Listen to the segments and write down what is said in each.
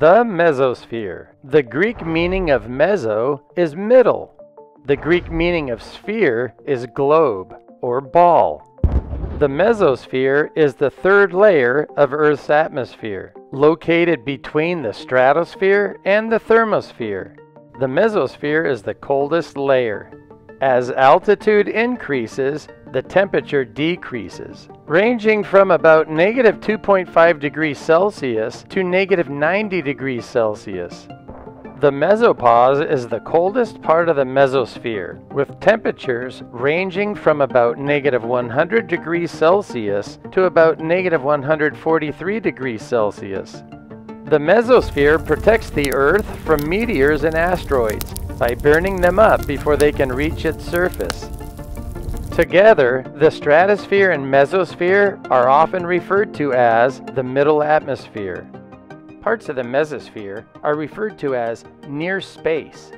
The mesosphere. The Greek meaning of meso is middle. The Greek meaning of sphere is globe or ball. The mesosphere is the third layer of Earth's atmosphere, located between the stratosphere and the thermosphere. The mesosphere is the coldest layer. As altitude increases, the temperature decreases, ranging from about -2.5 degrees Celsius to -90 degrees Celsius. The mesopause is the coldest part of the mesosphere, with temperatures ranging from about -100 degrees Celsius to about -143 degrees Celsius. The mesosphere protects the Earth from meteors and asteroids by burning them up before they can reach its surface. Together, the stratosphere and mesosphere are often referred to as the middle atmosphere. Parts of the mesosphere are referred to as near space.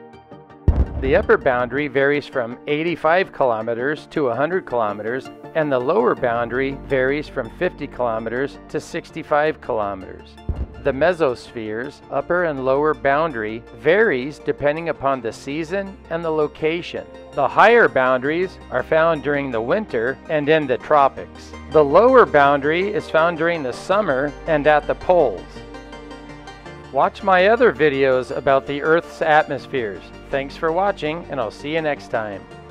The upper boundary varies from 85 kilometers to 100 kilometers, and the lower boundary varies from 50 kilometers to 65 kilometers. The mesosphere's upper and lower boundary varies depending upon the season and the location. The higher boundaries are found during the winter and in the tropics. The lower boundary is found during the summer and at the poles. Watch my other videos about the Earth's atmospheres. Thanks for watching, and I'll see you next time.